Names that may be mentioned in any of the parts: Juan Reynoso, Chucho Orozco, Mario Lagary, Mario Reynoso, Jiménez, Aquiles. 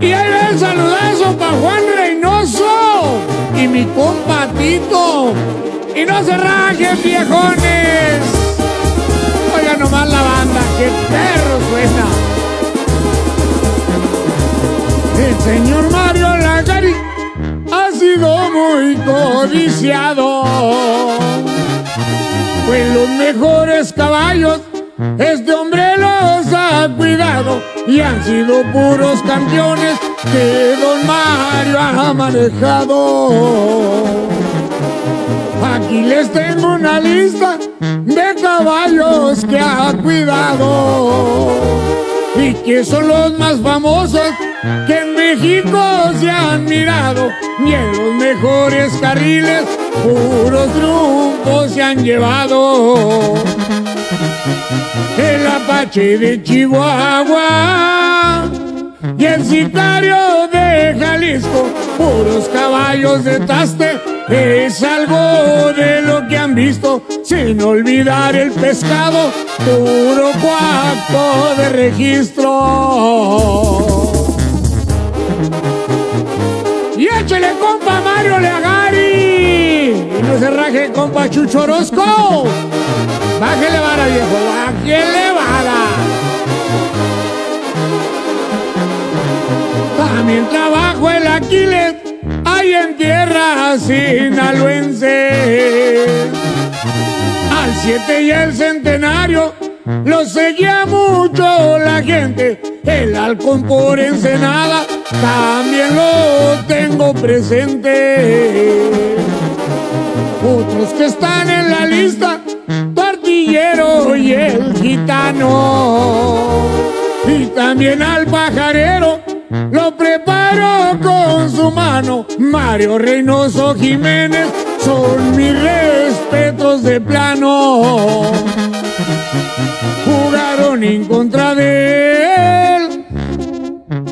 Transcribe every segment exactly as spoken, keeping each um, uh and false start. Y ahí va el saludazo para Juan Reynoso y mi compa Tito. Y no se rajen, viejones. Oiga nomás la banda, qué perro suena. El señor Mario Lagary ha sido muy codiciado, pues los mejores caballos este hombre los ha cuidado y han sido puros campeones que don Mario ha manejado. Aquí les tengo una lista de caballos que ha cuidado y que son los más famosos que en México se han mirado, y en los mejores carriles puros triunfos se han llevado. El Apache de Chihuahua y el Sicario de Jalisco, puros caballos de taste, es algo de lo que han visto, sin olvidar el pescado, puro cuarto de registro. Y échale, compa Mario Lagary, y no se raje, compa Chucho Orozco. Bájele vara, viejo, bájele vara. También trabajo el Aquiles, ahí en tierra sinaloense. Al siete y el centenario lo seguía mucho la gente. El halcón por Ensenada también lo tengo presente. Otros que están en la lista, Tortillero y el Gitano. Y también al pajarero lo preparo con su mano. Mario Reynoso, Jiménez, son mis respetos de plano. Jugaron en contra de él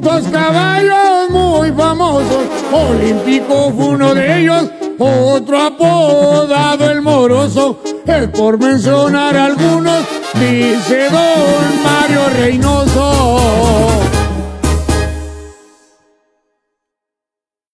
dos caballos muy famosos. Olímpico fue uno de ellos, otro apodado el Moroso. Es por mencionar algunos, dice don Mario Reynoso.